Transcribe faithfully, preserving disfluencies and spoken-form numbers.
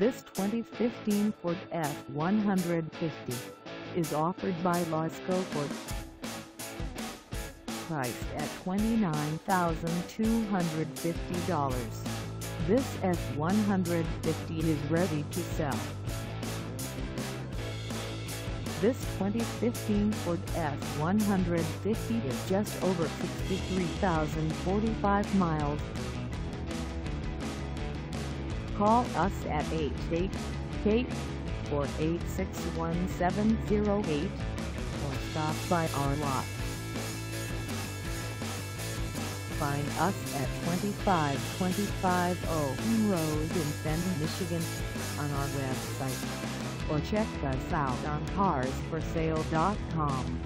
This twenty fifteen Ford F one fifty is offered by Lasco Ford. Priced at twenty-nine thousand two hundred fifty dollars, this F one fifty is ready to sell. This twenty fifteen Ford F one fifty is just over sixty-three thousand forty-five miles. Call us at eight eight eight, four eight six, one seven zero eight or stop by our lot. Find us at twenty-five twenty-five Owen Road in Fenton, Michigan on our website, or check us out on cars for sale dot com.